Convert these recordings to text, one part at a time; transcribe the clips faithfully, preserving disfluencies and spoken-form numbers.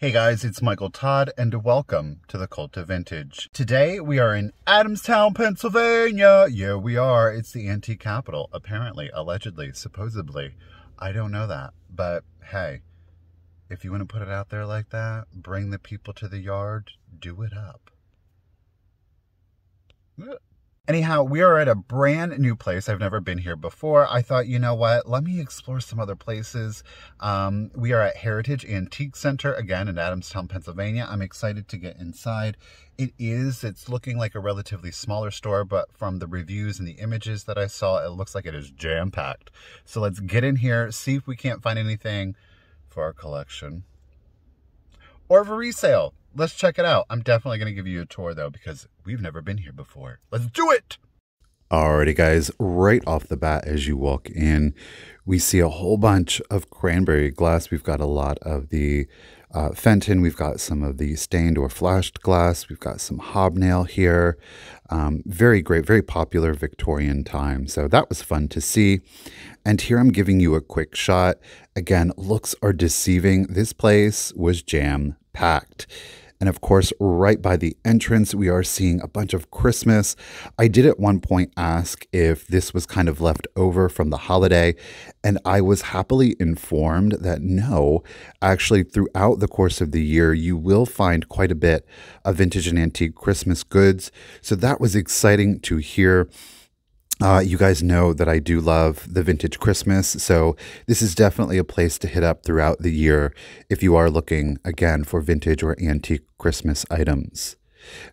Hey guys, it's Michael Todd and welcome to the Cult of Vintage. Today we are in Adamstown, Pennsylvania. Yeah, we are. It's the antique capital, apparently, allegedly, supposedly. I don't know that, but hey, if you want to put it out there like that, bring the people to the yard, do it up. Anyhow, we are at a brand new place. I've never been here before. I thought, you know what? Let me explore some other places. Um, we are at Heritage Antique Center, again, in Adamstown, Pennsylvania. I'm excited to get inside. It is, it's looking like a relatively smaller store, but from the reviews and the images that I saw, it looks like it is jam-packed. So let's get in here, see if we can't find anything for our collection. Or for resale. Let's check it out. I'm definitely going to give you a tour, though, because we've never been here before. Let's do it! Alrighty, guys. Right off the bat, as you walk in, we see a whole bunch of cranberry glass. We've got a lot of the uh, Fenton. We've got some of the stained or flashed glass. We've got some hobnail here. Um, very great, very popular Victorian time. So that was fun to see. And here I'm giving you a quick shot. Again, looks are deceiving. This place was jam-packed. And of course, right by the entrance, we are seeing a bunch of Christmas. I did at one point ask if this was kind of left over from the holiday, and I was happily informed that no, actually throughout the course of the year, you will find quite a bit of vintage and antique Christmas goods. So that was exciting to hear. Uh, you guys know that I do love the vintage Christmas, so this is definitely a place to hit up throughout the year if you are looking, again, for vintage or antique Christmas items.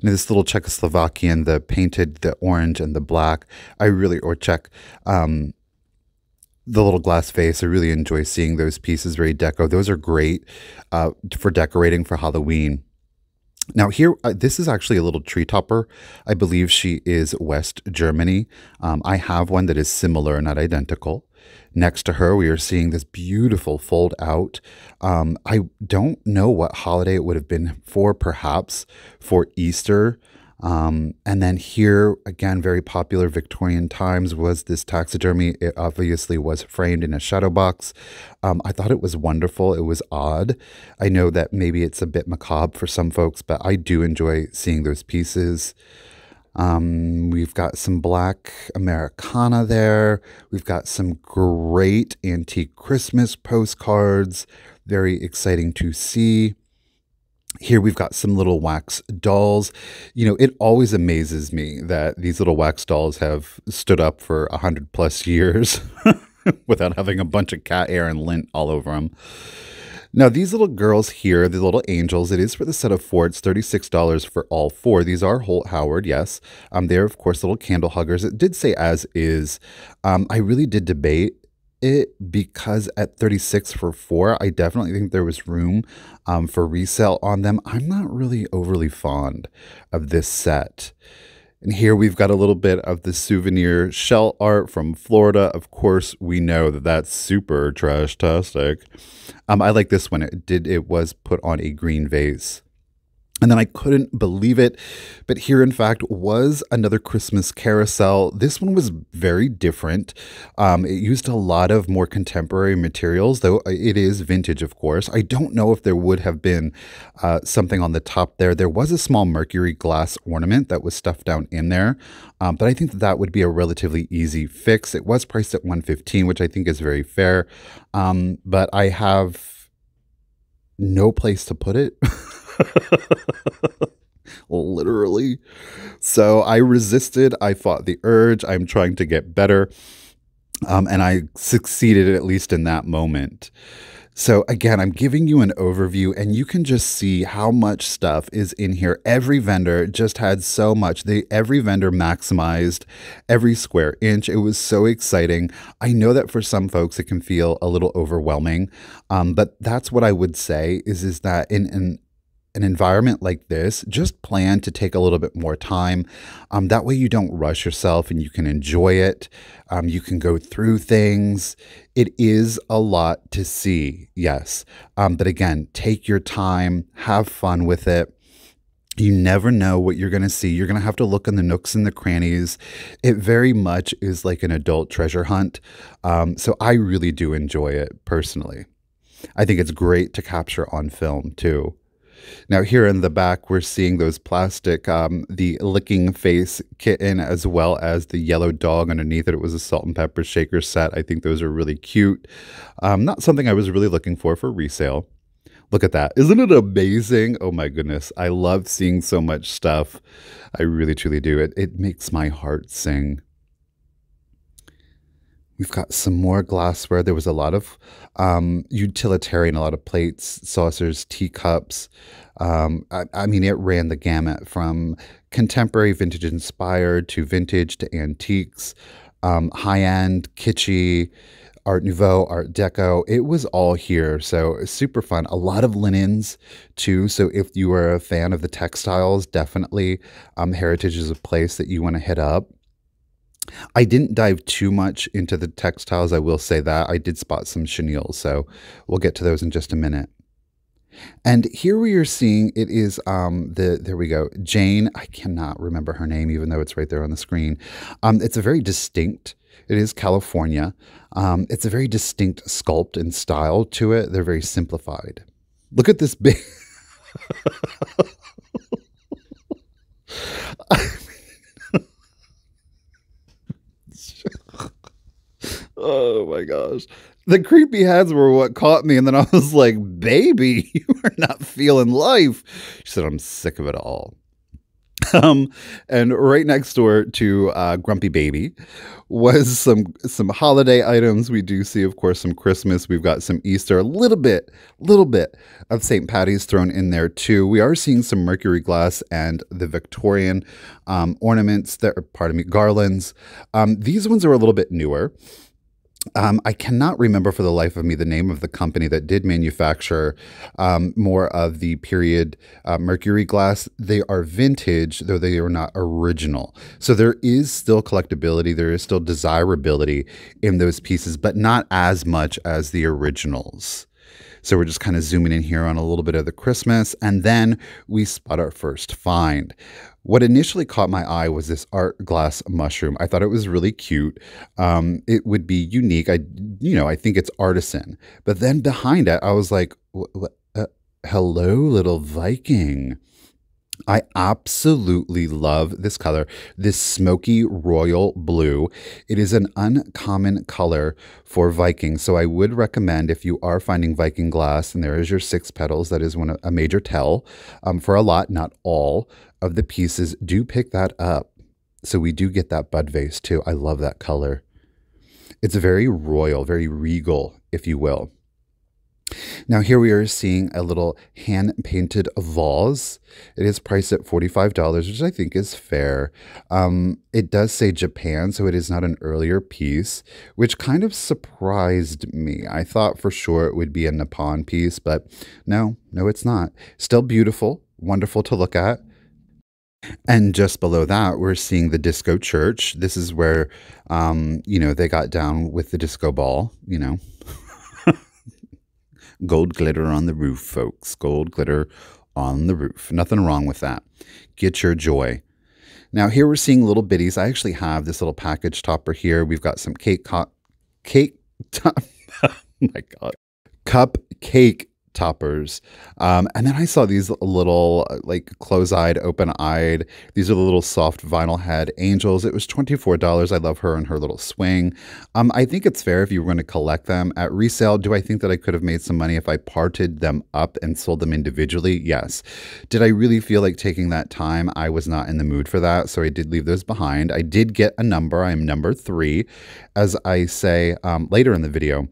Now this little Czechoslovakian, the painted, the orange and the black, I really, or Czech, um, the little glass vase, I really enjoy seeing those pieces, very deco. Those are great uh, for decorating for Halloween. Now here, uh, this is actually a little tree topper. I believe she is West Germany. Um, I have one that is similar, not identical. Next to her, we are seeing this beautiful fold out. Um, I don't know what holiday it would have been for, perhaps for Easter. Um, and then here, again, very popular Victorian times was this taxidermy. It obviously was framed in a shadow box. Um, I thought it was wonderful. It was odd. I know that maybe it's a bit macabre for some folks, but I do enjoy seeing those pieces. Um, we've got some black Americana there. We've got some great antique Christmas postcards. Very exciting to see. Here we've got some little wax dolls. You know, it always amazes me that these little wax dolls have stood up for a hundred plus years without having a bunch of cat hair and lint all over them. Now, these little girls here, the little angels, it is for the set of four. It's thirty-six dollars for all four. These are Holt Howard, yes. Um, they're, of course, little candle huggers. It did say as is. Um, I really did debate it because at thirty-six for four, I definitely think there was room um, for resale on them. I'm not really overly fond of this set. And here we've got a little bit of the souvenir shell art from Florida. Of course, we know that that's super trash-tastic. Um, I like this one. It did. It was put on a green vase. And then I couldn't believe it, but here, in fact, was another Christmas carousel. This one was very different. Um, it used a lot of more contemporary materials, though it is vintage, of course. I don't know if there would have been uh, something on the top there. There was a small mercury glass ornament that was stuffed down in there, um, but I think that, that would be a relatively easy fix. It was priced at one hundred fifteen dollars, which I think is very fair, um, but I have no place to put it. Literally. So I resisted. I fought the urge. I'm trying to get better. Um, and I succeeded, at least in that moment. So again, I'm giving you an overview and you can just see how much stuff is in here. Every vendor just had so much. They, every vendor maximized every square inch. It was so exciting. I know that for some folks, it can feel a little overwhelming. Um, but that's what I would say is, is that in an an environment like this, just plan to take a little bit more time. Um, that way you don't rush yourself and you can enjoy it. Um, you can go through things. It is a lot to see, yes. Um, but again, take your time, have fun with it. You never know what you're going to see. You're going to have to look in the nooks and the crannies. It very much is like an adult treasure hunt. Um, so I really do enjoy it personally. I think it's great to capture on film too. Now here in the back, we're seeing those plastic, um, the licking face kitten, as well as the yellow dog underneath it. It was a salt and pepper shaker set. I think those are really cute. Um, not something I was really looking for for resale. Look at that. Isn't it amazing? Oh my goodness. I love seeing so much stuff. I really, truly do. It, it makes my heart sing. We've got some more glassware. There was a lot of um, utilitarian, a lot of plates, saucers, teacups. Um, I, I mean, it ran the gamut from contemporary vintage inspired to vintage to antiques, um, high-end, kitschy, Art Nouveau, Art Deco. It was all here, so super fun. A lot of linens too, so if you are a fan of the textiles, definitely um, Heritage is a place that you want to hit up. I didn't dive too much into the textiles, I will say that. I did spot some chenilles, so we'll get to those in just a minute. And here we are seeing, it is, um, the, there we go, Jane. I cannot remember her name, even though it's right there on the screen. Um, it's a very distinct, it is California. Um, it's a very distinct sculpt and style to it. They're very simplified. Look at this big... I mean... Oh my gosh. The creepy heads were what caught me, and then I was like, baby, you are not feeling life. She said, I'm sick of it all. Um, and right next door to uh, Grumpy Baby was some some holiday items. We do see, of course, some Christmas. We've got some Easter, a little bit, little bit of Saint Patty's thrown in there too. We are seeing some mercury glass and the Victorian um, ornaments that are, pardon me, garlands. Um, these ones are a little bit newer. Um, I cannot remember for the life of me the name of the company that did manufacture um, more of the period uh, mercury glass. They are vintage, though they are not original. So there is still collectability, there is still desirability in those pieces, but not as much as the originals. So we're just kind of zooming in here on a little bit of the Christmas, and then we spot our first find. What initially caught my eye was this art glass mushroom. I thought it was really cute. Um, it would be unique. I, you know, I think it's artisan. But then behind it, I was like, uh, hello, little Viking. I absolutely love this color, this smoky royal blue. It is an uncommon color for Viking. So I would recommend, if you are finding Viking glass, and there is your six petals, that is one a major tell um, for a lot, not all of the pieces, do pick that up. So we do get that bud vase too. I love that color. It's very royal, very regal, if you will. Now here we are seeing a little hand-painted vase. It is priced at forty-five dollars, which I think is fair. Um, it does say Japan, so it is not an earlier piece, which kind of surprised me. I thought for sure it would be a Nippon piece, but no, no, it's not. Still beautiful, wonderful to look at. And just below that, we're seeing the disco church. This is where, um, you know, they got down with the disco ball, you know. Gold glitter on the roof, folks. Gold glitter on the roof. Nothing wrong with that. Get your joy. Now, here we're seeing little bitties. I actually have this little package topper here. We've got some cake, cake, top oh my God, cupcake toppers. Um, and then I saw these little, like, close-eyed, open-eyed. These are the little soft vinyl head angels. It was twenty-four dollars. I love her and her little swing. Um, I think it's fair if you were going to collect them at resale. Do I think that I could have made some money if I parted them up and sold them individually? Yes. Did I really feel like taking that time? I was not in the mood for that, so I did leave those behind. I did get a number. I am number three. As I say um, later in the video,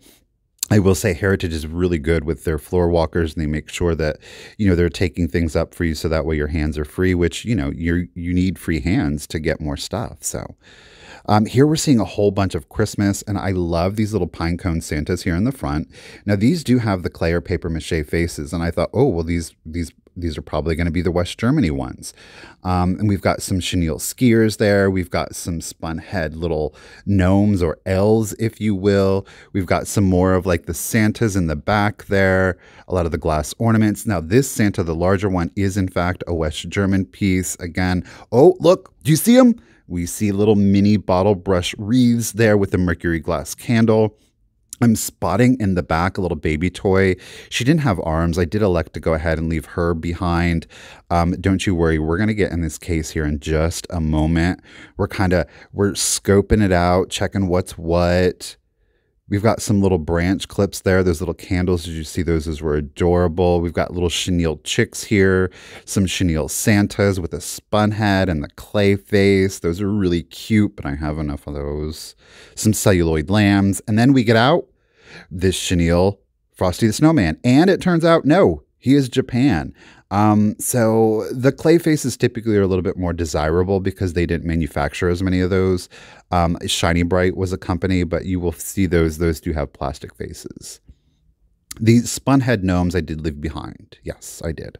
I will say Heritage is really good with their floor walkers, and they make sure that, you know, they're taking things up for you so that way your hands are free, which, you know, you you need free hands to get more stuff. So um, here we're seeing a whole bunch of Christmas, and I love these little pine cone Santas here in the front. Now, these do have the clay or paper mache faces, and I thought, oh, well, these these these are probably going to be the West Germany ones. Um, and we've got some chenille skiers there. We've got some spun head little gnomes or elves, if you will. We've got some more of like the Santas in the back there, a lot of the glass ornaments. Now this Santa, the larger one, is in fact a West German piece again. Oh, look, do you see them? We see little mini bottle brush wreaths there with the mercury glass candle. I'm spotting in the back a little baby toy. She didn't have arms. I did elect to go ahead and leave her behind. Um, don't you worry. We're going to get in this case here in just a moment. We're kind of, we're scoping it out, checking what's what. We've got some little branch clips there. Those little candles, did you see those? Those were adorable. We've got little chenille chicks here, some chenille Santas with a spun head and the clay face. Those are really cute, but I have enough of those. Some celluloid lambs. And then we get out this chenille Frosty the Snowman. And it turns out, no, he is Japan. Um, so the clay faces typically are a little bit more desirable because they didn't manufacture as many of those. Um, Shiny Bright was a company, but you will see those. Those do have plastic faces. These spun head gnomes I did leave behind. Yes, I did.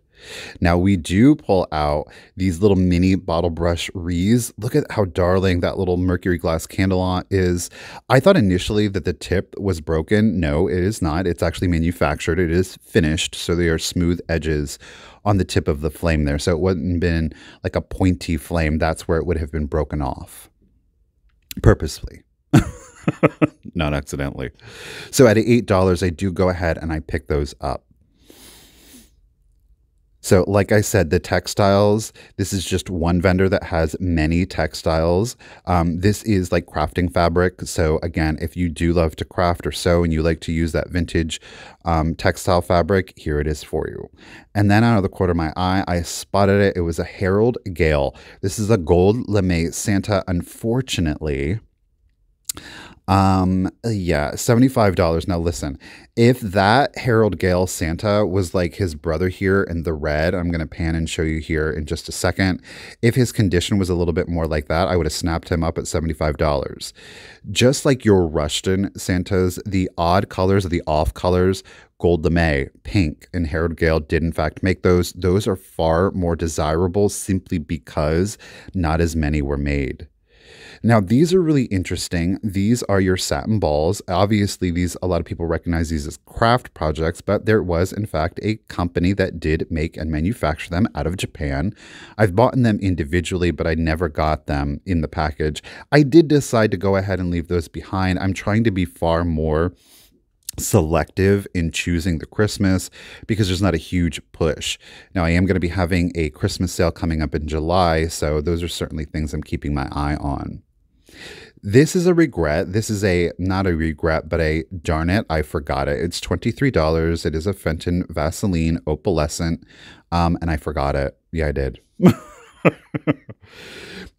Now we do pull out these little mini bottle brush wreaths. Look at how darling that little mercury glass candle is. I thought initially that the tip was broken. No, it is not. It's actually manufactured. It is finished. So they are smooth edges on the tip of the flame there. So it wouldn't have been like a pointy flame. That's where it would have been broken off purposely. Not accidentally. So at eight dollars, I do go ahead and I pick those up. So like I said, the textiles, this is just one vendor that has many textiles. Um, this is like crafting fabric. So again, if you do love to craft or sew and you like to use that vintage um, textile fabric, here it is for you. And then out of the corner of my eye, I spotted it. It was a Harold Gale. This is a gold lame Santa, unfortunately. Um, yeah, seventy-five dollars. Now listen, if that Harold Gale Santa was like his brother here in the red, I'm going to pan and show you here in just a second. If his condition was a little bit more like that, I would have snapped him up at seventy-five dollars. Just like your Rushton Santas, the odd colors, the off colors, gold lame, pink, and Harold Gale did in fact make those. Those are far more desirable simply because not as many were made. Now, these are really interesting. These are your satin balls. Obviously, these a lot of people recognize these as craft projects, but there was, in fact, a company that did make and manufacture them out of Japan. I've bought them individually, but I never got them in the package. I did decide to go ahead and leave those behind. I'm trying to be far more selective in choosing the Christmas because there's not a huge push. Now I am going to be having a Christmas sale coming up in July, so those are certainly things I'm keeping my eye on. This is a regret. This is a, not a regret, but a darn it, I forgot it. It's twenty-three dollars. It is a Fenton Vaseline Opalescent, um, and I forgot it. Yeah, I did.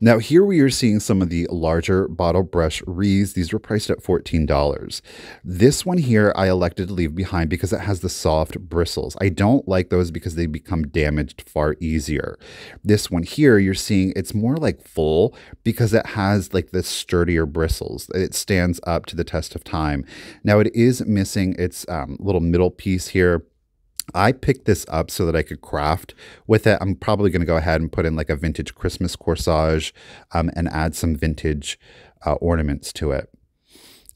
Now here we are seeing some of the larger bottle brush wreaths. These were priced at fourteen dollars. This one here I elected to leave behind because it has the soft bristles. I don't like those because they become damaged far easier. This one here you're seeing it's more like full because it has like the sturdier bristles. It stands up to the test of time. Now it is missing its um, little middle piece here. I picked this up so that I could craft with it. I'm probably going to go ahead and put in like a vintage Christmas corsage um, and add some vintage uh, ornaments to it.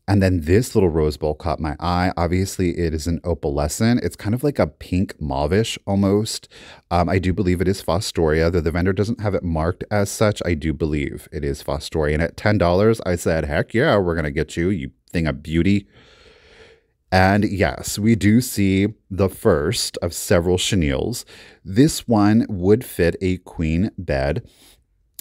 And then this little rose bowl caught my eye. Obviously, it is an opalescent. It's kind of like a pink mauvish almost. Um, I do believe it is Fostoria, though the vendor doesn't have it marked as such. I do believe it is Fostoria. And at ten dollars, I said, heck yeah, we're going to get you, you thing of beauty. And yes, we do see the first of several chenilles. This one would fit a queen bed,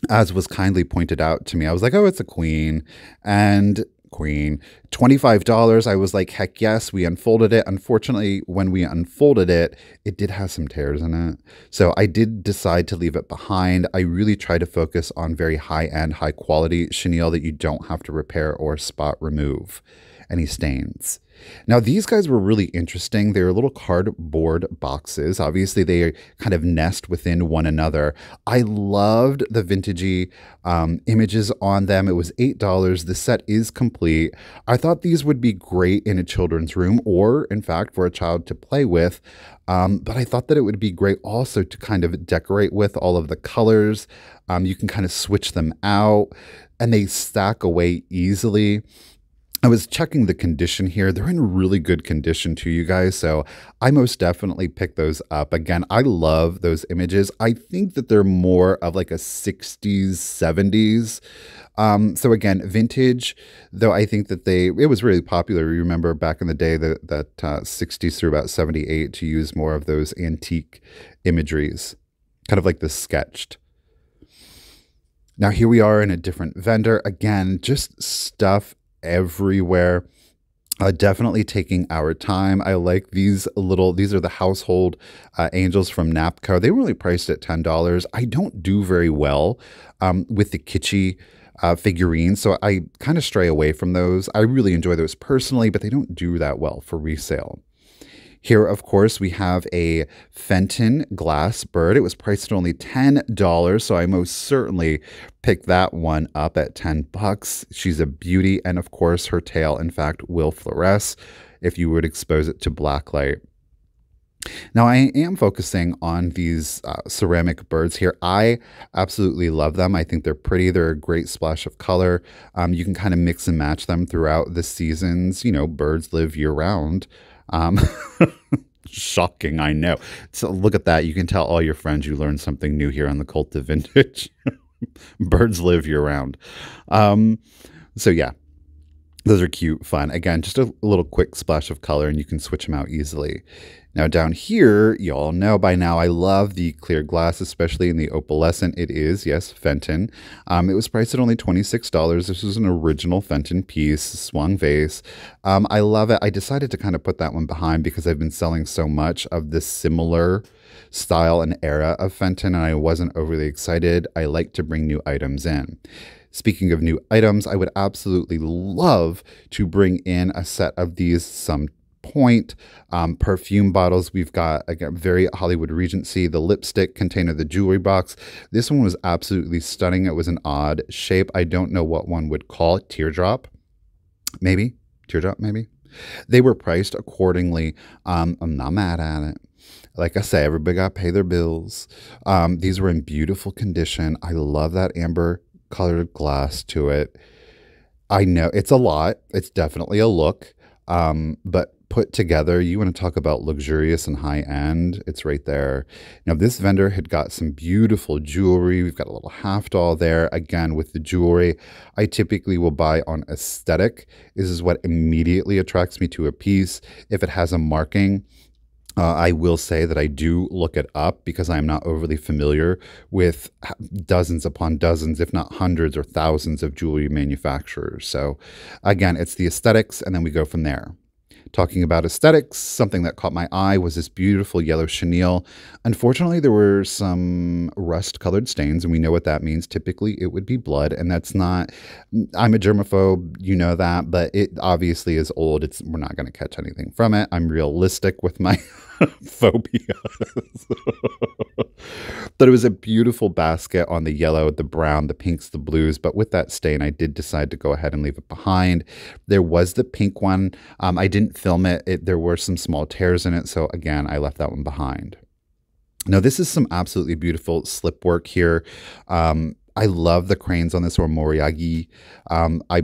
as was kindly pointed out to me. I was like, oh, it's a queen. And queen, twenty-five dollars. I was like, heck yes, we unfolded it. Unfortunately, when we unfolded it, it did have some tears in it. So I did decide to leave it behind. I really try to focus on very high-end, high-quality chenille that you don't have to repair or spot remove any stains. Now, these guys were really interesting. They're little cardboard boxes. Obviously, they kind of nest within one another. I loved the vintagey um, images on them. It was eight dollars. The set is complete. I thought these would be great in a children's room or, in fact, for a child to play with. Um, but I thought that it would be great also to kind of decorate with all of the colors. Um, you can kind of switch them out, and they stack away easily. I was checking the condition here. They're in really good condition too, you guys. So I most definitely picked those up. Again, I love those images. I think that they're more of like a sixties, seventies. Um, so again, vintage, though I think that they, it was really popular. You remember back in the day that, that uh, sixties through about seventy-eight to use more of those antique imageries, kind of like the sketched. Now here we are in a different vendor. Again, just stuff everywhere. Uh, definitely taking our time. I like these little, these are the household uh, angels from Napco. They were only priced at ten dollars. I don't do very well um, with the kitschy uh, figurines, so I kind of stray away from those. I really enjoy those personally, but they don't do that well for resale. Here, of course, we have a Fenton glass bird. It was priced at only ten dollars, so I most certainly picked that one up at ten bucks. She's a beauty, and of course, her tail, in fact, will fluoresce if you would expose it to black light. Now, I am focusing on these uh, ceramic birds here. I absolutely love them. I think they're pretty. They're a great splash of color. Um, you can kind of mix and match them throughout the seasons. You know, birds live year-round. Um, shocking, I know. So look at that. You can tell all your friends you learned something new here on the Cult of Vintage. Birds live year-round. Um, so yeah, those are cute, fun. Again, just a little quick splash of color, and you can switch them out easily. Now down here, y'all know by now, I love the clear glass, especially in the opalescent. It is, yes, Fenton. Um, it was priced at only twenty-six dollars. This was an original Fenton piece, swung vase. Um, I love it. I decided to kind of put that one behind because I've been selling so much of this similar style and era of Fenton, and I wasn't overly excited. I like to bring new items in. Speaking of new items, I would absolutely love to bring in a set of these sometime. Point um, perfume bottles. We've got, again, very Hollywood Regency, the lipstick container, the jewelry box. This one was absolutely stunning. It was an odd shape. I don't know what one would call it. Teardrop, maybe? Teardrop, maybe? They were priced accordingly. Um, I'm not mad at it. Like I say, everybody got to pay their bills. Um, these were in beautiful condition. I love that amber colored glass to it. I know it's a lot. It's definitely a look, um, but put together, you want to talk about luxurious and high end, it's right there. Now this vendor had got some beautiful jewelry. We've got a little half doll there. Again, with the jewelry, I typically will buy on aesthetic. This is what immediately attracts me to a piece. If it has a marking, Uh, I will say that I do look it up because I'm not overly familiar with dozens upon dozens, if not hundreds or thousands of jewelry manufacturers. So again, it's the aesthetics, and then we go from there. Talking about aesthetics, something that caught my eye was this beautiful yellow chenille. Unfortunately, there were some rust-colored stains, and we know what that means. Typically, it would be blood, and that's not... I'm a germaphobe, you know that, but it obviously is old. It's, we're not going to catch anything from it. I'm realistic with my phobias. But it was a beautiful basket on the yellow, the brown, the pinks, the blues, but with that stain, I did decide to go ahead and leave it behind. There was the pink one. Um, I didn't film it. it. There were some small tears in it, so again, I left that one behind. Now, this is some absolutely beautiful slip work here. Um, I love the cranes on this, or Moriagi. Um, I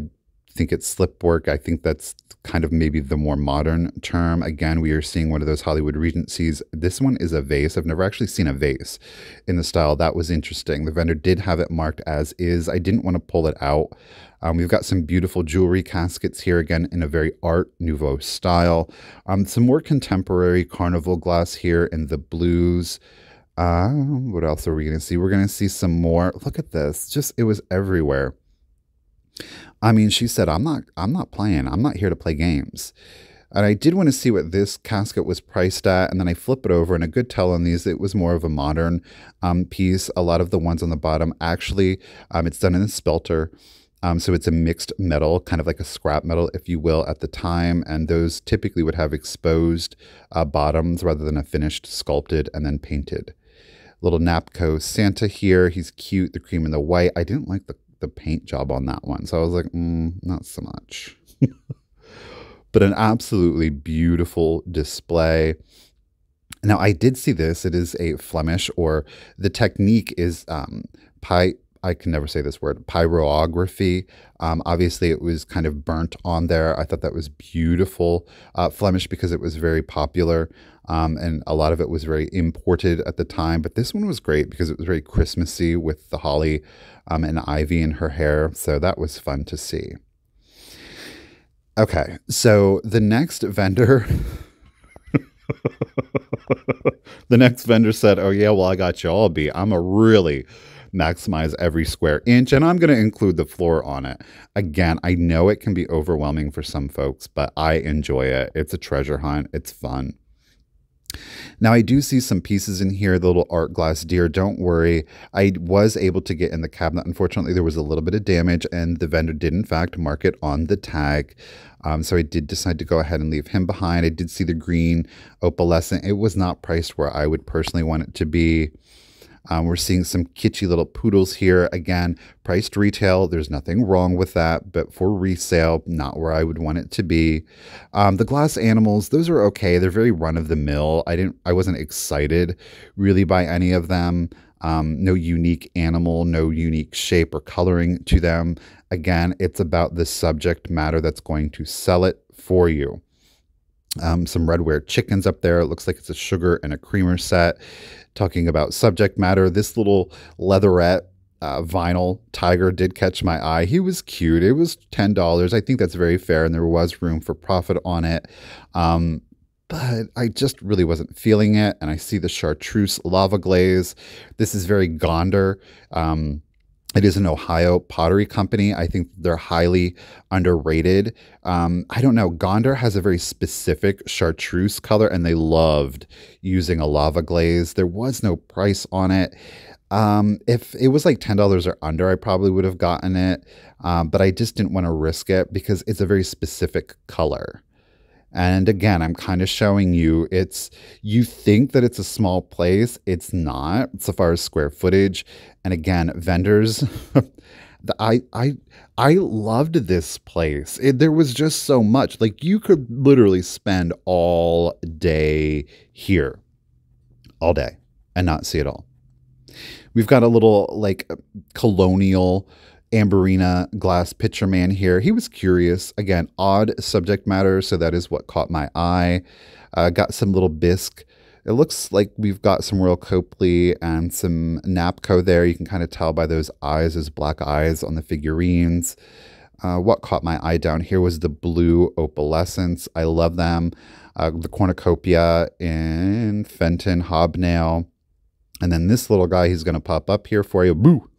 think it's slip work. I think that's kind of maybe the more modern term. Again, we are seeing one of those Hollywood Regencies. This one is a vase. I've never actually seen a vase in the style. That was interesting. The vendor did have it marked as is. I didn't want to pull it out. Um, we've got some beautiful jewelry caskets here, again, in a very Art Nouveau style. Um, some more contemporary carnival glass here in the blues. Uh, what else are we going to see? We're going to see some more. Look at this. Just, it was everywhere. I mean, she said, I'm not, I'm not playing. I'm not here to play games. And I did want to see what this casket was priced at. And then I flip it over, and a good tell on these, it was more of a modern um, piece. A lot of the ones on the bottom, actually, um, it's done in a spelter. Um, so it's a mixed metal, kind of like a scrap metal, if you will, at the time. And those typically would have exposed uh, bottoms rather than a finished, sculpted, and then painted. Little Napco Santa here. He's cute. The cream and the white. I didn't like the the paint job on that one. So I was like, mm, not so much. But an absolutely beautiful display. Now I did see this. It is a Flemish, or the technique is um, Pa. I can never say this word, pyrography. Um, obviously, it was kind of burnt on there. I thought that was beautiful. Uh, Flemish, because it was very popular, um, and a lot of it was very imported at the time. But this one was great because it was very Christmassy with the holly um, and ivy in her hair. So that was fun to see. Okay, so the next vendor... The next vendor said, oh, yeah, well, I got you all B. I'm a really maximize every square inch, and I'm going to include the floor on it. Again, I know it can be overwhelming for some folks, but I enjoy it. It's a treasure hunt. It's fun. Now, I do see some pieces in here, the little art glass deer. Don't worry. I was able to get in the cabinet. Unfortunately, there was a little bit of damage, and the vendor did, in fact, mark it on the tag. Um, so I did decide to go ahead and leave him behind. I did see the green opalescent. It was not priced where I would personally want it to be. Um, we're seeing some kitschy little poodles here. Again, priced retail. There's nothing wrong with that, but for resale, not where I would want it to be. Um, the glass animals, those are okay. They're very run of the mill. I didn't, I wasn't excited really by any of them. Um, no unique animal, no unique shape or coloring to them. Again, it's about the subject matter that's going to sell it for you. Um, some redware chickens up there. It looks like it's a sugar and a creamer set. Talking about subject matter, this little leatherette uh, vinyl tiger did catch my eye. He was cute. It was ten dollars. I think that's very fair, and there was room for profit on it. Um, but I just really wasn't feeling it, and I see the chartreuse lava glaze. This is very Gonder. Um, It is an Ohio pottery company. I think they're highly underrated. Um, I don't know. Gonder has a very specific chartreuse color, and they loved using a lava glaze. There was no price on it. Um, if it was like ten dollars or under, I probably would have gotten it. Um, but I just didn't want to risk it because it's a very specific color. And again, I'm kind of showing you, it's, you think that it's a small place. It's not, so far as square footage. And again, vendors, the, I, I, I loved this place. It, there was just so much. Like, you could literally spend all day here, all day, and not see it all. We've got a little like colonial Amberina glass pitcher man here. He was curious. Again, odd subject matter, so that is what caught my eye. Uh, got some little bisque. It looks like we've got some Royal Copley and some Napco there. You can kind of tell by those eyes, those black eyes on the figurines. Uh, what caught my eye down here was the blue opalescence. I love them. Uh, the cornucopia in Fenton hobnail. And then this little guy, he's going to pop up here for you. Boo!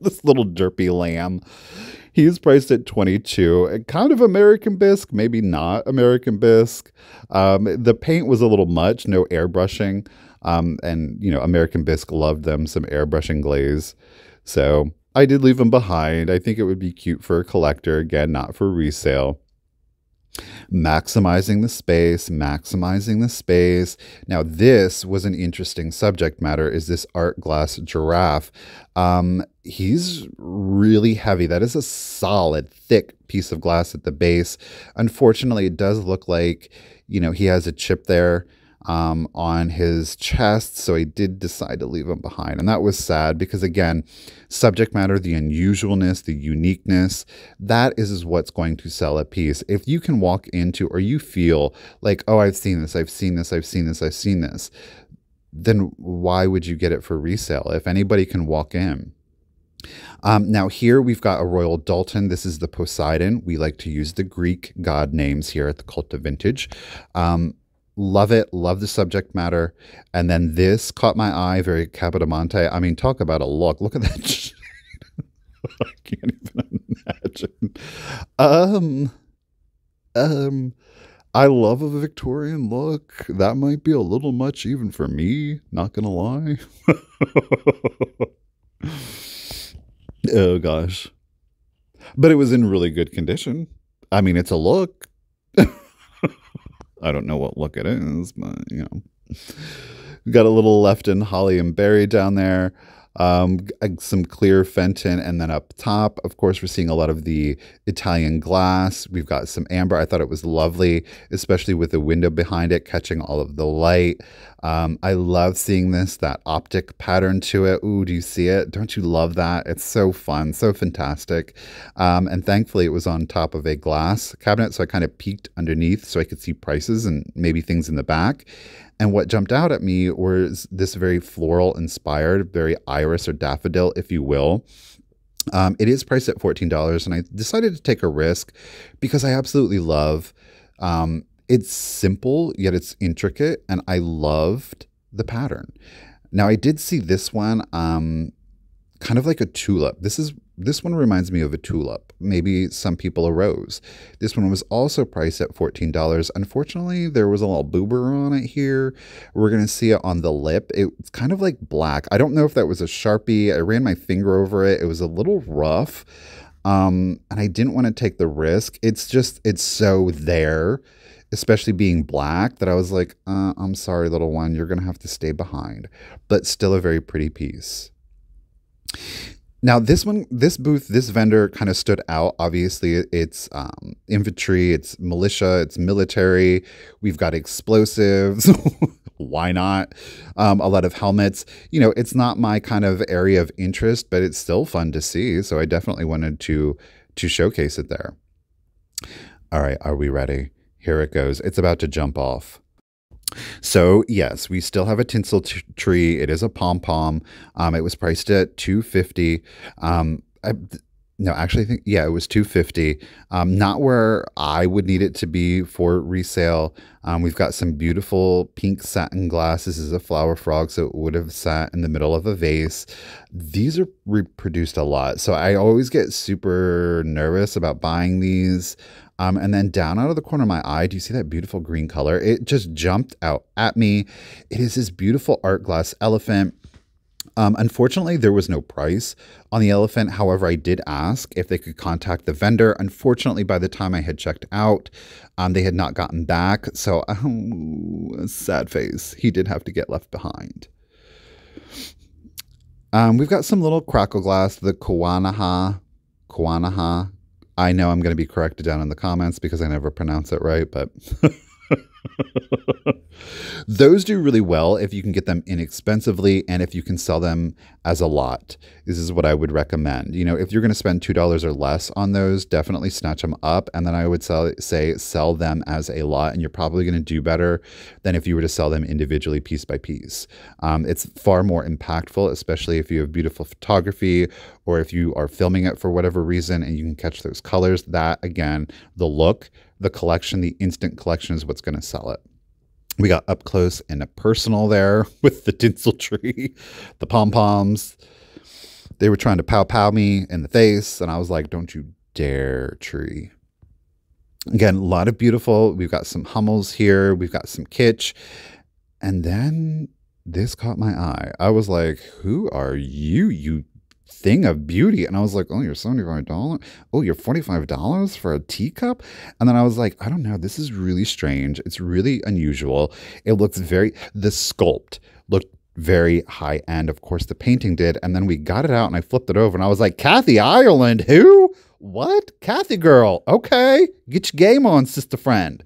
This little derpy lamb. He is priced at twenty-two dollars. Kind of American bisque, maybe not American bisque. Um, the paint was a little much, no airbrushing. Um, and, you know, American bisque loved them, some airbrushing glaze. So I did leave them behind. I think it would be cute for a collector. Again, not for resale. Maximizing the space, maximizing the space. Now, this was an interesting subject matter, is this art glass giraffe. Um, he's really heavy. That is a solid, thick piece of glass at the base. Unfortunately, it does look like, you know, he has a chip there um, on his chest. So I did decide to leave him behind. And that was sad because, again, subject matter, the unusualness, the uniqueness, that is what's going to sell a piece. If you can walk into, or you feel like, oh, I've seen this, I've seen this, I've seen this, I've seen this, then why would you get it for resale if anybody can walk in? Um, now here we've got a Royal Dalton. This is the Poseidon. We like to use the Greek god names here at the Cult of Vintage. Um, Love it. Love the subject matter. And then this caught my eye. Very Capodimonte. I mean, talk about a look. Look at that shade. I can't even imagine. Um, um, I love a Victorian look. That might be a little much even for me. Not going to lie. Oh, gosh. But it was in really good condition. I mean, it's a look. I don't know what look it is, but, you know. We've got a little left in holly and berry down there. um, some clear Fenton, and then up top, of course, we're seeing a lot of the Italian glass. We've got some amber. I thought it was lovely, especially with the window behind it catching all of the light. Um, I love seeing this, that optic pattern to it. Ooh, do you see it? Don't you love that? It's so fun, so fantastic. Um, and thankfully, it was on top of a glass cabinet, so I kind of peeked underneath so I could see prices and maybe things in the back. And what jumped out at me was this very floral-inspired, very iris or daffodil, if you will. Um, it is priced at fourteen dollars, and I decided to take a risk because I absolutely love um, it's simple, yet it's intricate, and I loved the pattern. Now, I did see this one um, kind of like a tulip. This is this one reminds me of a tulip, maybe some people a rose. This one was also priced at fourteen dollars. Unfortunately, there was a little boober on it here. We're going to see it on the lip. It's kind of like black. I don't know if that was a Sharpie. I ran my finger over it. It was a little rough, um, and I didn't want to take the risk. It's just, it's so there, especially being black, that I was like, uh, I'm sorry, little one, you're going to have to stay behind, but still a very pretty piece. Now, this one, this booth, this vendor kind of stood out. Obviously, it's um, infantry, it's militia, it's military. We've got explosives. Why not? Um, a lot of helmets. You know, it's not my kind of area of interest, but it's still fun to see. So I definitely wanted to, to showcase it there. All right, are we ready? Here it goes. It's about to jump off. So yes, we still have a tinsel t tree. It is a pom-pom. Um, it was priced at two fifty. Um, I, no, actually, I think, yeah, it was two fifty. Um, not where I would need it to be for resale. Um, we've got some beautiful pink satin glass. This is a flower frog, so it would have sat in the middle of a vase. These are reproduced a lot, so I always get super nervous about buying these. Um, and then down out of the corner of my eye, do you see that beautiful green color? It just jumped out at me. It is this beautiful art glass elephant. Um, unfortunately, there was no price on the elephant. However, I did ask if they could contact the vendor. Unfortunately, by the time I had checked out, um, they had not gotten back. So, oh, sad face. He did have to get left behind. Um, we've got some little crackle glass, the Kawanaha, Kawanaha. I know I'm going to be corrected down in the comments because I never pronounce it right, but those do really well if you can get them inexpensively and if you can sell them as a lot. This is what I would recommend. You know, if you're going to spend two dollars or less on those, definitely snatch them up. And then I would sell, say sell them as a lot, and you're probably going to do better than if you were to sell them individually piece by piece. Um, it's far more impactful, especially if you have beautiful photography or if you are filming it for whatever reason and you can catch those colors. That, again, the look, the collection, the instant collection is what's going to sell it. We got up close and a personal there with the tinsel tree, the pom-poms. They were trying to pow-pow me in the face, and I was like, don't you dare, tree. Again, a lot of beautiful. We've got some Hummels here. We've got some kitsch. And then this caught my eye. I was like, who are you, you thing of beauty? And I was like, oh, you're seventy-five dollars. Oh, you're forty-five dollars for a teacup. And then I was like, I don't know, this is really strange. It's really unusual. It looks very, the sculpt looked very high end. Of course, the painting did. And then we got it out and I flipped it over and I was like, Kathy Ireland, who? What? Kathy girl. Okay. Get your game on, sister friend.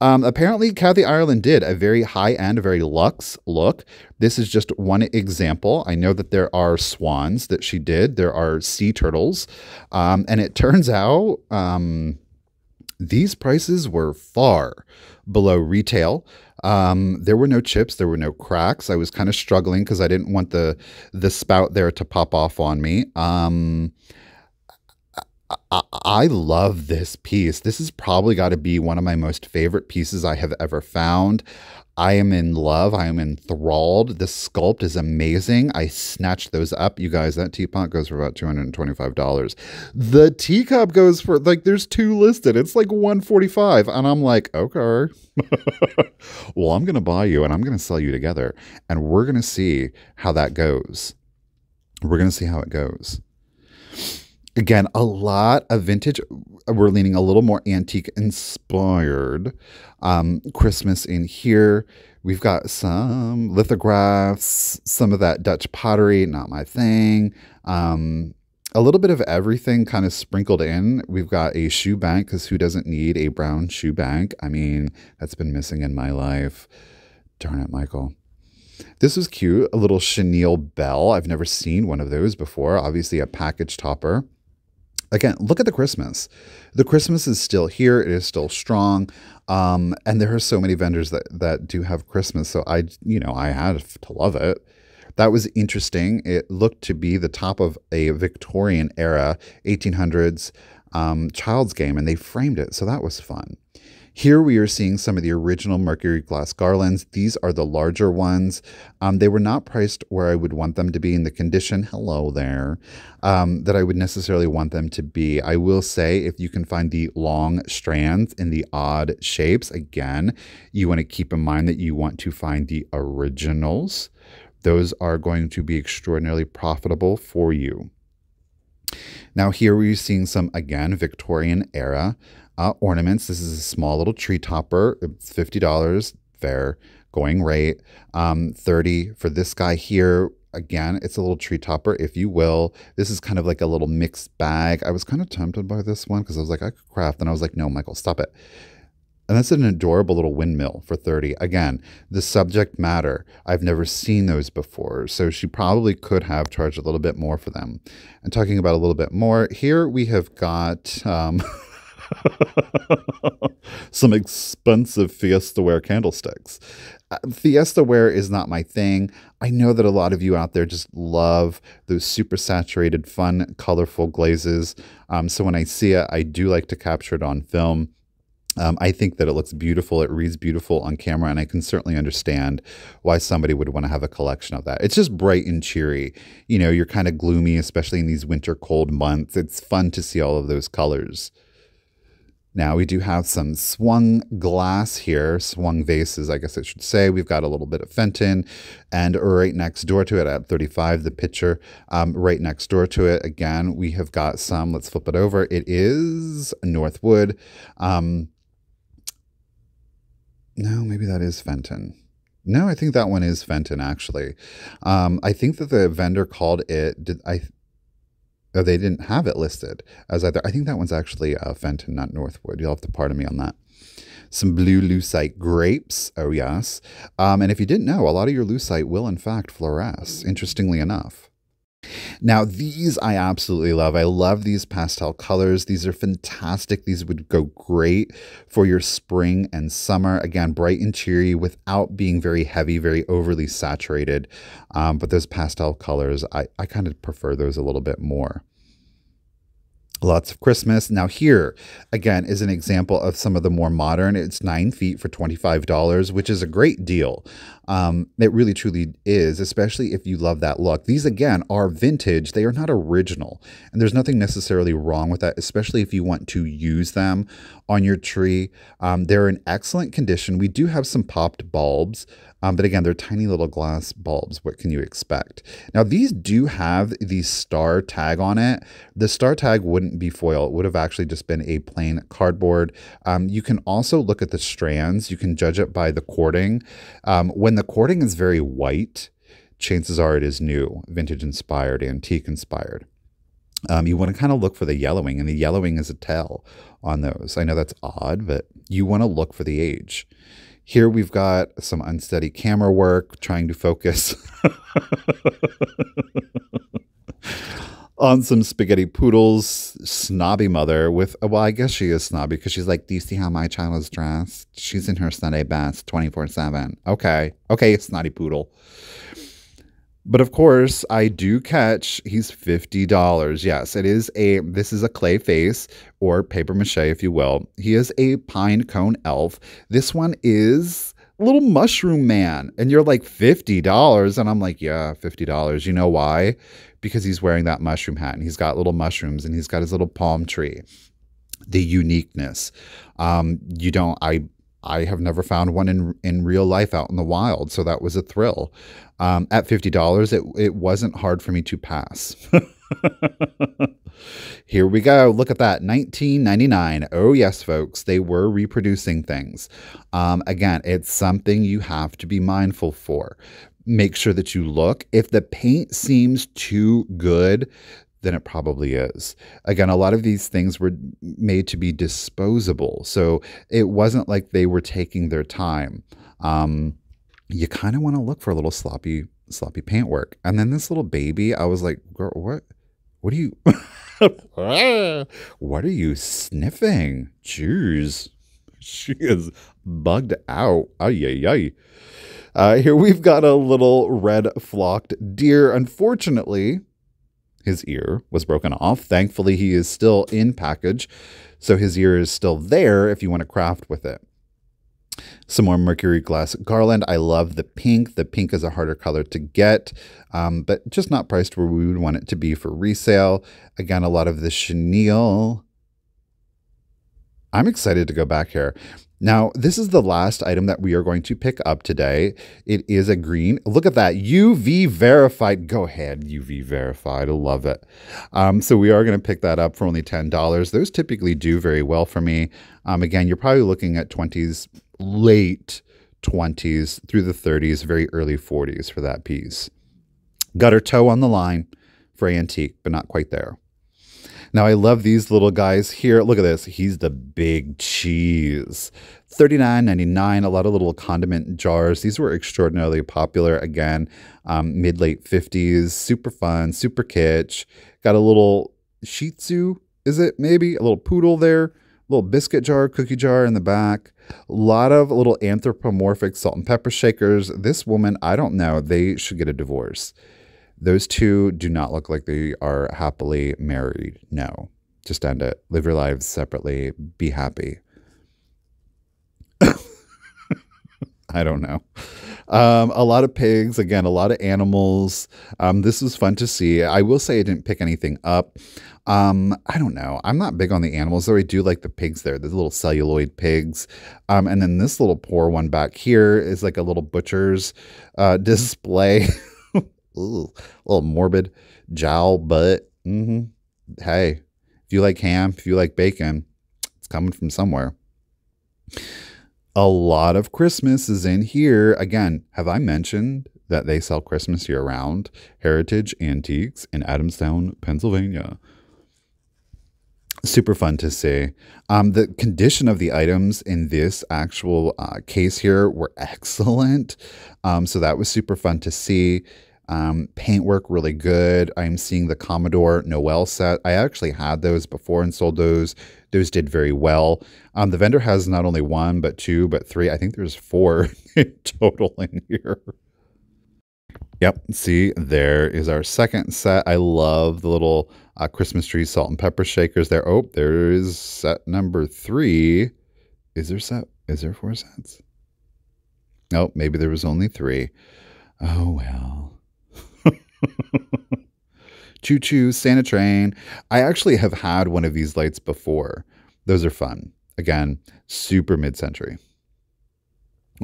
Um, apparently, Kathy Ireland did a very high-end, a very luxe look. This is just one example. I know that there are swans that she did. There are sea turtles. Um, and it turns out um, these prices were far below retail. Um, there were no chips. There were no cracks. I was kind of struggling because I didn't want the, the spout there to pop off on me. Um I love this piece. This has probably got to be one of my most favorite pieces I have ever found. I am in love. I am enthralled. The sculpt is amazing. I snatched those up. You guys, that teapot goes for about two hundred twenty-five dollars. The teacup goes for, like, there's two listed. It's like one forty-five. And I'm like, okay. Well, I'm going to buy you and I'm going to sell you together. And we're going to see how that goes. We're going to see how it goes. Again, a lot of vintage. We're leaning a little more antique inspired. Um, Christmas in here. We've got some lithographs, some of that Dutch pottery, not my thing. Um, a little bit of everything kind of sprinkled in. We've got a shoe bank, because who doesn't need a brown shoe bank? I mean, that's been missing in my life. Darn it, Michael. This was cute, a little chenille bell. I've never seen one of those before. Obviously a package topper. Again, look at the Christmas. The Christmas is still here. It is still strong. Um, and there are so many vendors that, that do have Christmas. So I, you know, I had to love it. That was interesting. It looked to be the top of a Victorian era, eighteen hundreds um, child's game, and they framed it. So that was fun. Here we are seeing some of the original mercury glass garlands. These are the larger ones. Um, they were not priced where I would want them to be in the condition, hello there, um, that I would necessarily want them to be. I will say, if you can find the long strands in the odd shapes, again, you want to keep in mind that you want to find the originals. Those are going to be extraordinarily profitable for you. Now here we're seeing some, again, Victorian era Uh, ornaments. This is a small little tree topper. It's fifty dollars, fair going rate. Um, thirty dollars for this guy here. Again, it's a little tree topper, if you will. This is kind of like a little mixed bag. I was kind of tempted by this one because I was like, I could craft, and I was like, no, Michael, stop it. And that's an adorable little windmill for thirty dollars. Again, the subject matter, I've never seen those before, so she probably could have charged a little bit more for them. And talking about a little bit more, here we have got um, some expensive Fiestaware candlesticks. Uh, Fiestaware is not my thing. I know that a lot of you out there just love those super saturated, fun, colorful glazes. Um, so when I see it, I do like to capture it on film. Um, I think that it looks beautiful. It reads beautiful on camera, and I can certainly understand why somebody would want to have a collection of that. It's just bright and cheery. You know, you're kind of gloomy, especially in these winter cold months. It's fun to see all of those colors. Now we do have some swung glass here, swung vases, I guess I should say. We've got a little bit of Fenton, and right next door to it at thirty-five, the picture, um, right next door to it, again, we have got some, let's flip it over. It is Northwood. Um, no, maybe that is Fenton. No, I think that one is Fenton, actually. Um, I think that the vendor called it, did I... Oh, they didn't have it listed as either. I think that one's actually uh, Fenton, not Northwood. You'll have to pardon me on that. Some blue lucite grapes. Oh, yes. Um, and if you didn't know, a lot of your lucite will, in fact, fluoresce, interestingly enough. Now, these I absolutely love. I love these pastel colors. These are fantastic. These would go great for your spring and summer. Again, bright and cheery without being very heavy, very overly saturated. Um, but those pastel colors, I, I kind of prefer those a little bit more. Lots of Christmas. Now here, again, is an example of some of the more modern. It's nine feet for twenty-five dollars, which is a great deal. Um, it really, truly is, especially if you love that look. These, again, are vintage. They are not original. And there's nothing necessarily wrong with that, especially if you want to use them on your tree. Um, they're in excellent condition. We do have some popped bulbs. Um, but again, they're tiny little glass bulbs. What can you expect? Now, these do have the star tag on it. The star tag wouldn't be foil. It would have actually just been a plain cardboard. Um, you can also look at the strands. You can judge it by the cording. Um, when the cording is very white, chances are it is new, vintage-inspired, antique-inspired. Um, you want to kind of look for the yellowing, and the yellowing is a tell on those. I know that's odd, but you want to look for the age. Here we've got some unsteady camera work, trying to focus on some spaghetti poodles. Snobby mother with, well, I guess she is snobby because she's like, do you see how my child is dressed? She's in her Sunday best twenty-four seven. Okay. Okay, it's snotty poodle. But of course, I do catch, he's fifty dollars. Yes, it is a, this is a clay face, or paper mache, if you will. He is a pine cone elf. This one is Little Mushroom Man. And you're like, fifty dollars? And I'm like, yeah, fifty dollars. You know why? Because he's wearing that mushroom hat, and he's got little mushrooms, and he's got his little palm tree. The uniqueness. Um, you don't, I... I have never found one in in real life out in the wild, so that was a thrill. Um, at fifty dollars, it, it wasn't hard for me to pass. Here we go. Look at that. nineteen ninety-nine. Oh, yes, folks. They were reproducing things. Um, again, it's something you have to be mindful for. Make sure that you look. If the paint seems too good, then it probably is. Again, a lot of these things were made to be disposable. So it wasn't like they were taking their time. Um, you kind of want to look for a little sloppy, sloppy paint work. And then this little baby, I was like, girl, what? What are you, what are you sniffing? Jeez, she is bugged out. Ay, ay, ay. Uh, here we've got a little red flocked deer. Unfortunately, his ear was broken off. Thankfully, he is still in package. So his ear is still there if you want to craft with it. Some more mercury glass garland. I love the pink. The pink is a harder color to get, um, but just not priced where we would want it to be for resale. Again, a lot of the chenille. I'm excited to go back here. Now, this is the last item that we are going to pick up today. It is a green. Look at that. U V verified. Go ahead, U V verified. I love it. Um, so we are going to pick that up for only ten dollars. Those typically do very well for me. Um, again, you're probably looking at twenties, late twenties through the thirties, very early forties for that piece. Gutter toe on the line for antique, but not quite there. Now, I love these little guys here. Look at this. He's the big cheese. thirty-nine ninety-nine, a lot of little condiment jars. These were extraordinarily popular. Again, um, mid-late fifties, super fun, super kitsch. Got a little Shih Tzu, is it maybe? A little poodle there, a little biscuit jar, cookie jar in the back. A lot of little anthropomorphic salt and pepper shakers. This woman, I don't know, they should get a divorce. Those two do not look like they are happily married. No, just end it. Live your lives separately. Be happy. I don't know. Um, a lot of pigs, again, a lot of animals. Um, this was fun to see. I will say I didn't pick anything up. Um, I don't know. I'm not big on the animals, though I do like the pigs there, the little celluloid pigs. Um, and then this little poor one back here is like a little butcher's uh, display. Ooh, a little morbid jowl, but mm-hmm. Hey, if you like ham, if you like bacon, it's coming from somewhere. A lot of Christmas is in here. Again, have I mentioned that they sell Christmas year-round? Heritage Antiques in Adamstown, Pennsylvania. Super fun to see. Um, the condition of the items in this actual uh, case here were excellent. Um, so that was super fun to see. Um, paintwork really good. I'm seeing the Commodore Noel set. I actually had those before and sold those. Those did very well. Um, the vendor has not only one, but two, but three. I think there's four in total in here. Yep. See, there is our second set. I love the little uh, Christmas tree salt and pepper shakers there. Oh, there is set number three. Is there set? Is there four sets? Nope. Maybe there was only three. Oh, well. Choo choo, Santa train. I actually have had one of these lights before. Those are fun. Again, super mid-century.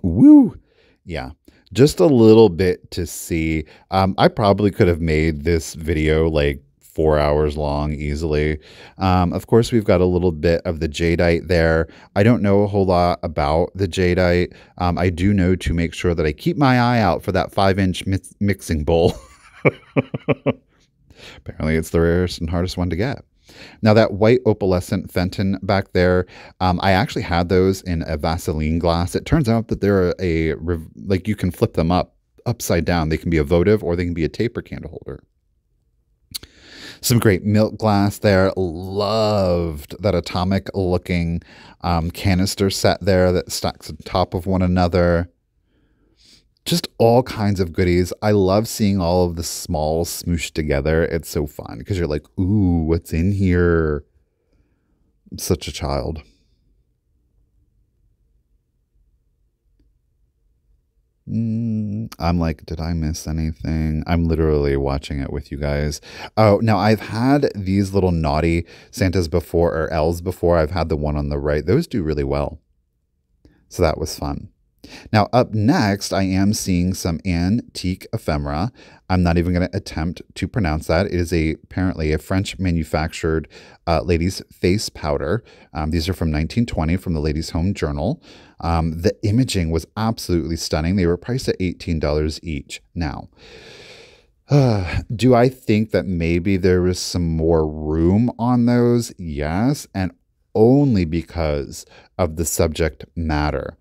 Woo. Yeah, just a little bit to see. Um, I probably could have made this video like four hours long easily. Um, of course, we've got a little bit of the jadeite there. I don't know a whole lot about the jadeite. Um, I do know to make sure that I keep my eye out for that five-inch mi mixing bowl. Apparently it's the rarest and hardest one to get. Now that white opalescent Fenton back there, um, I actually had those in a Vaseline glass. It turns out that they're a, like you can flip them up, upside down. They can be a votive or they can be a taper candle holder. Some great milk glass there. Loved that atomic looking um, canister set there that stacks on top of one another. Just all kinds of goodies. I love seeing all of the small smooshed together. It's so fun because you're like, ooh, what's in here? I'm such a child. Mm, I'm like, did I miss anything? I'm literally watching it with you guys. Oh, now I've had these little naughty Santas before or L's before. I've had the one on the right. Those do really well. So that was fun. Now, up next, I am seeing some antique ephemera. I'm not even going to attempt to pronounce that. It is a, apparently a French manufactured uh, ladies' face powder. Um, these are from nineteen twenty from the Ladies' Home Journal. Um, the imaging was absolutely stunning. They were priced at eighteen dollars each. Now, Uh, do I think that maybe there was some more room on those? Yes, and only because of the subject matter.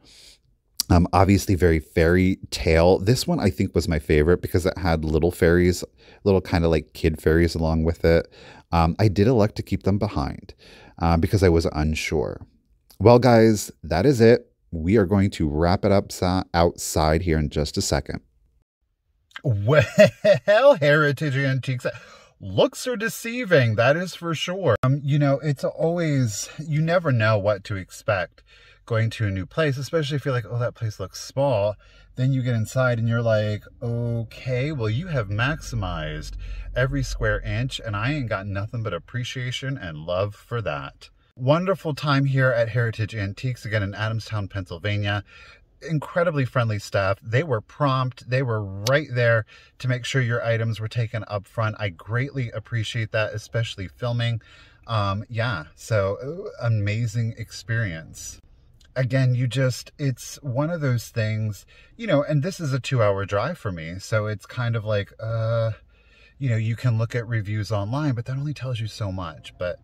Um, obviously very fairy tale. This one I think was my favorite because it had little fairies, little kind of like kid fairies along with it. Um, I did elect to keep them behind uh, because I was unsure. Well, guys, that is it. We are going to wrap it up outside here in just a second. Well, Heritage Antiques, looks are deceiving, that is for sure. Um, you know, it's always, you never know what to expect going to a new place, especially if you're like, oh, that place looks small. Then you get inside and you're like, okay, well, you have maximized every square inch, and I ain't got nothing but appreciation and love for that. Wonderful time here at Heritage Antiques, again in Adamstown, Pennsylvania. Incredibly friendly staff. They were prompt. They were right there to make sure your items were taken up front. I greatly appreciate that, especially filming. Um, yeah, so amazing experience. Again, you just, it's one of those things, you know, and this is a two hour drive for me. So it's kind of like, uh, you know, you can look at reviews online, but that only tells you so much. But,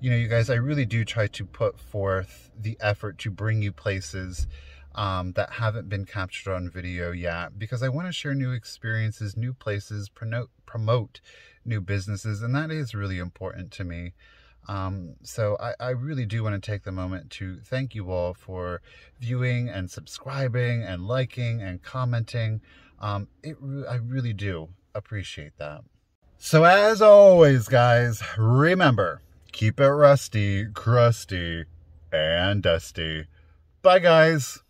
you know, you guys, I really do try to put forth the effort to bring you places Um, that haven't been captured on video yet, because I want to share new experiences, new places, promote, promote new businesses, and that is really important to me. Um, so I, I really do want to take the moment to thank you all for viewing and subscribing and liking and commenting. Um, it re- I really do appreciate that. So as always, guys, remember, keep it rusty, crusty, and dusty. Bye, guys.